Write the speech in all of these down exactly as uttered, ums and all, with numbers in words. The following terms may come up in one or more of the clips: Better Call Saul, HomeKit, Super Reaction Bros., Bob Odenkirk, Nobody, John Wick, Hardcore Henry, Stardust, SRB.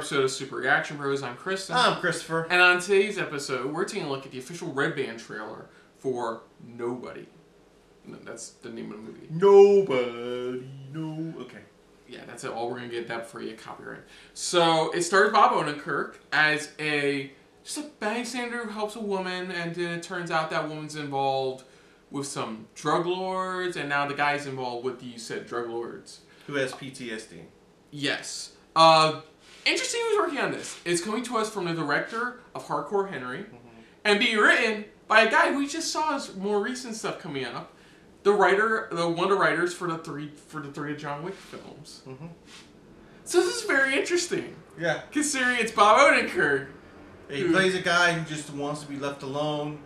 episode of Super Reaction Bros. I'm Kristen. I'm Christopher. And on today's episode, we're taking a look at the official Red Band trailer for Nobody. No, that's the name of the movie. Nobody. No. Okay. Yeah, that's it. All we're going to get that for you, copyright. So, it stars Bob Odenkirk as a, just a bystander who helps a woman, and then it turns out that woman's involved with some drug lords, and now the guy's involved with the said drug lords. Who has P T S D. Yes. Uh, interesting who's working on this. It's coming to us from the director of Hardcore Henry, mm-hmm. and being written by a guy who we just saw his more recent stuff coming up. The writer, the one of the writers for the three for the three John Wick films. Mm-hmm. So this is very interesting. Yeah. Considering it's Bob Odenkirk. He who, plays a guy who just wants to be left alone,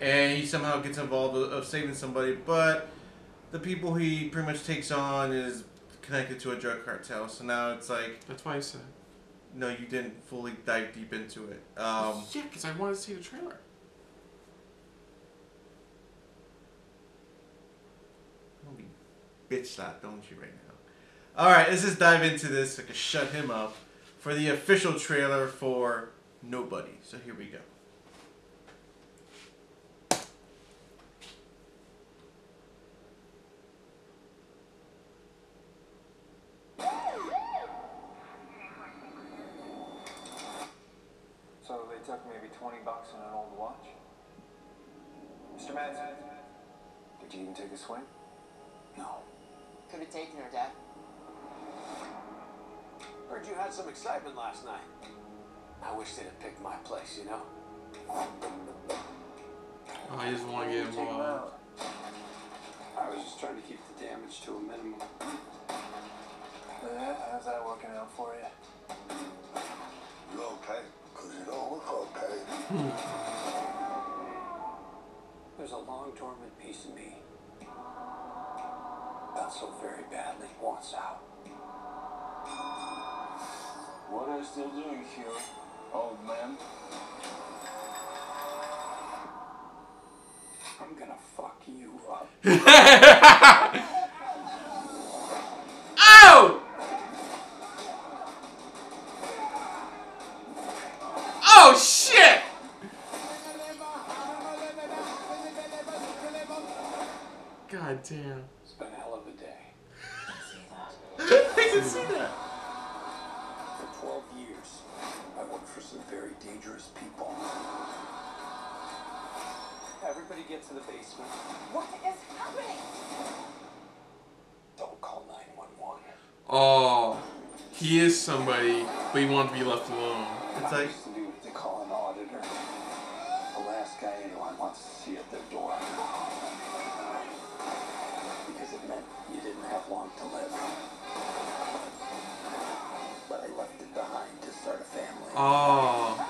and he somehow gets involved with, of saving somebody, but the people he pretty much takes on is connected to a drug cartel, so now it's like... That's why I said... No, you didn't fully dive deep into it. Um, yeah, because I wanted to see the trailer. Don't be bitch-slapped, don't you, right now? Alright, let's just dive into this so I can shut him up for the official trailer for Nobody. So here we go. twenty bucks and an old watch. Mister Madsen, did you even take a swing? No. Could have taken her, Dad. Heard you had some excitement last night. I wish they'd have picked my place, you know? Oh, I just want to get involved. I was just trying to keep the damage to a minimum. Uh, how's that working out for you? You okay? Because it all looks okay. There's a long, dormant piece of me. Not so very badly wants out. What are you still doing here, old man? I'm gonna fuck you up. Ow! Oh, shit! God damn. It's been a hell of a day. I didn't see that. For twelve years, I worked for some very dangerous people. Everybody get to the basement. What is happening? Don't call nine one one. Oh, he is somebody, but he wanted to be left alone. It's like... Anyone wants to see at their door because it meant you didn't have long to live. But I left it behind to start a family. Oh,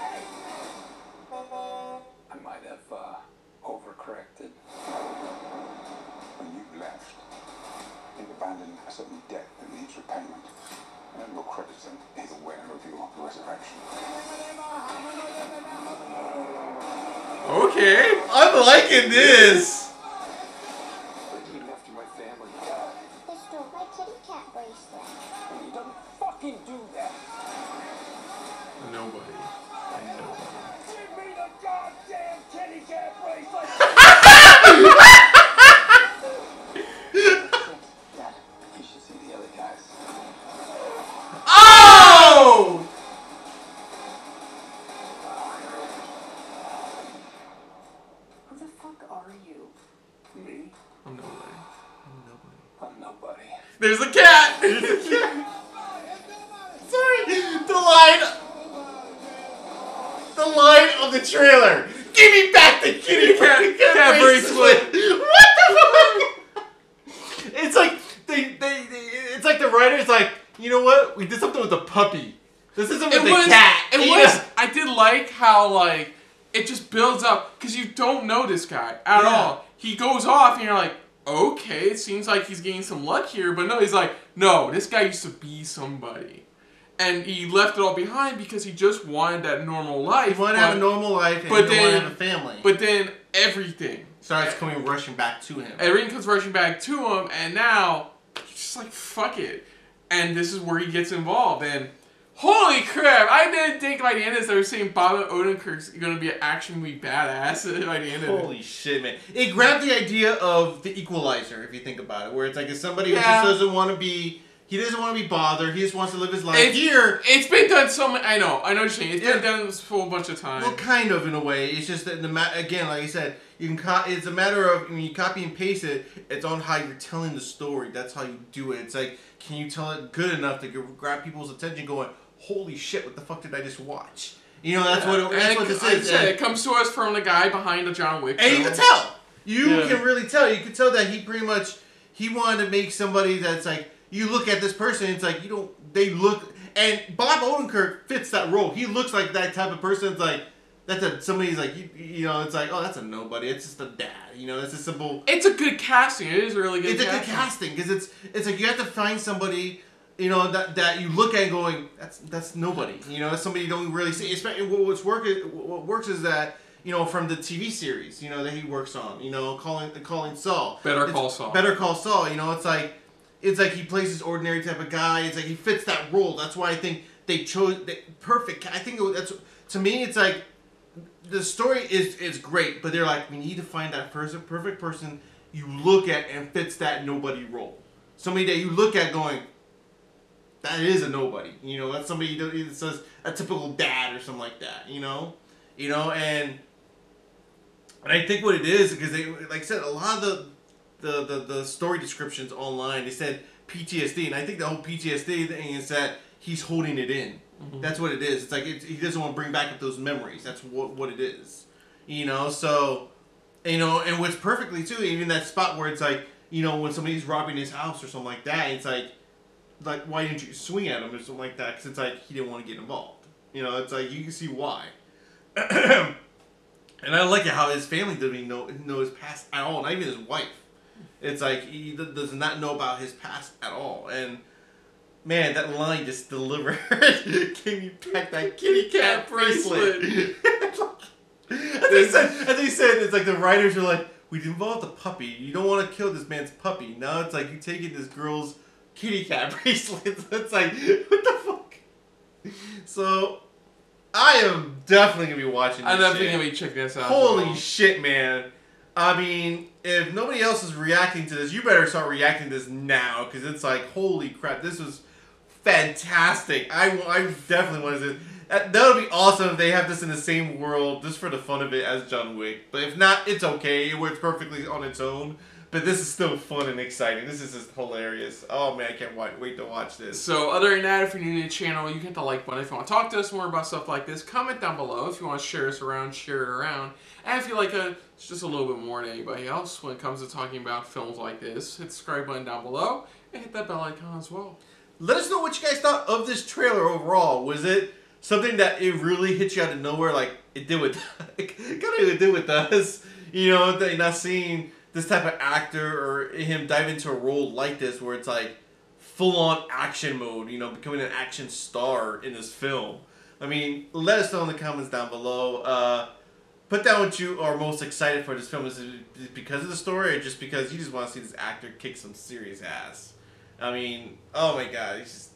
I might have uh, overcorrected when you left. You've abandoned a certain debt that needs repayment, and will credit them is aware of your resurrection. Okay, I'm liking this. You left my family. They stole my kitty cat bracelet. You don't fucking do that. Nobody. I know. Give me the goddamn kitty cat bracelet. Dad, you should see the other guys. Oh! There's a cat! There's a cat! Sorry! The line... The line of the trailer! Give me back the kitty cat, cat bracelet! What the fuck? It's like... They, they, they, it's like the writer's like, you know what? We did something with the puppy. This isn't with it the was, cat. It yeah. was... I did like how, like... It just builds up. Because you don't know this guy at yeah. all. He goes off and you're like... Okay, it seems like he's getting some luck here, but no, he's like, no, this guy used to be somebody. And he left it all behind because he just wanted that normal life. He wanted to have a normal life and he wanted to have a family. But then everything starts coming rushing back to him. Everything comes rushing back to him, and now he's just like, fuck it. And this is where he gets involved. And Holy crap! I didn't think by the end of this I was saying Bob Odenkirk's gonna be an action movie badass by the end of it. Holy shit, man. It grabbed the idea of The Equalizer, if you think about it, where it's like if somebody yeah. who just doesn't want to be... He doesn't want to be bothered. He just wants to live his life. It's, here, it's been done so much. I know. I know what you're saying. It's yeah. been done this full bunch of times. Well, kind of in a way. It's just that in the ma again, like I said, you can. Co it's a matter of when you copy and paste it. It's on how you're telling the story. That's how you do it. It's like, can you tell it good enough to grab people's attention? Going, holy shit! What the fuck did I just watch? You know, that's yeah. what. It, that's what it, this like is. I said, it comes to us from the guy behind the John Wick. And film. You can tell. You yeah. can really tell. You can tell that he pretty much he wanted to make somebody that's like. You look at this person, it's like, you don't, they look, and Bob Odenkirk fits that role. He looks like that type of person. It's like, that's a, somebody's like, you, you know, it's like, oh, that's a nobody. It's just a dad, you know, it's a simple. It's a good casting. It is a really good it's casting. It's a good casting, because it's, it's like, you have to find somebody, you know, that, that you look at going, that's, that's nobody. You know, that's somebody you don't really see. Especially what, what's work, what works is that, you know, from the T V series, you know, that he works on, you know, calling, calling Saul. Better Call Saul. Better Call Saul, you know, it's like. It's like he plays this ordinary type of guy. It's like he fits that role. That's why I think they chose the perfect. I think it, that's to me. It's like the story is is great, but they're like, we need to find that person, perfect person you look at and fits that nobody role. Somebody that you look at going, that is a nobody. You know, that's somebody that says a typical dad or something like that. You know, you know, and and I think what it is because they, like I said, a lot of the. The, the, the story descriptions online, they said P T S D, and I think the whole P T S D thing is that he's holding it in. Mm-hmm. That's what it is. It's like it's, he doesn't want to bring back up those memories. That's what what it is, you know. So, you know, and what's perfectly too, even that spot where it's like, you know, when somebody's robbing his house or something like that, it's like, like why didn't you swing at him or something like that? Because it's like he didn't want to get involved. You know, it's like you can see why. And I like it how his family didn't even know know his past at all, not even his wife. It's like he does not know about his past at all, and man, that line just delivered. Can you pack that kitty cat bracelet? As they said, as they said, it's like the writers are like, we involved the puppy. You don't want to kill this man's puppy. Now it's like you taking this girl's kitty cat bracelet. It's like, what the fuck? So, I am definitely gonna be watching. I'm this definitely shit. gonna be checking this out. Holy well. shit, man! I mean, if nobody else is reacting to this, you better start reacting to this now, because it's like, holy crap, this was fantastic. I, I definitely want to see that. That would be awesome if they have this in the same world, just for the fun of it, as John Wick. But if not, it's okay. It works perfectly on its own. But this is still fun and exciting. This is just hilarious. Oh, man, I can't wait to watch this. So, other than that, if you're new to the channel, you can hit the like button. If you want to talk to us more about stuff like this, comment down below. If you want to share us around, share it around. And if you like a, just a little bit more than anybody else when it comes to talking about films like this, hit the subscribe button down below and hit that bell icon as well. Let us know what you guys thought of this trailer overall. Was it something that it really hit you out of nowhere like it did with, it kind of did with us? You know, not seeing this type of actor or him dive into a role like this where it's like full-on action mode, you know, becoming an action star in this film. I mean, let us know in the comments down below. Uh, put down what you are most excited for this film. Is it because of the story or just because you just want to see this actor kick some serious ass? I mean, oh my god, he just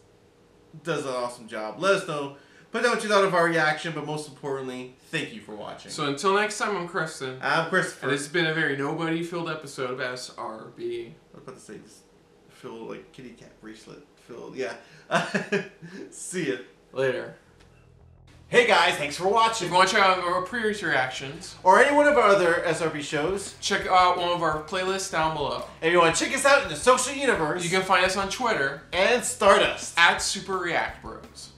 does an awesome job. Let us know. Put down what you thought of our reaction, but most importantly, thank you for watching. So until next time, I'm Kristen. I'm Christopher. And it's been a very nobody-filled episode of S R B. I was about to say, just feel like kitty cat bracelet filled. Yeah. See ya. Later. Hey guys, thanks for watching. If you want to check out our previous reactions, or any one of our other S R B shows, check out one of our playlists down below. And if you want to check us out in the social universe, you can find us on Twitter and Stardust at Super React Bros.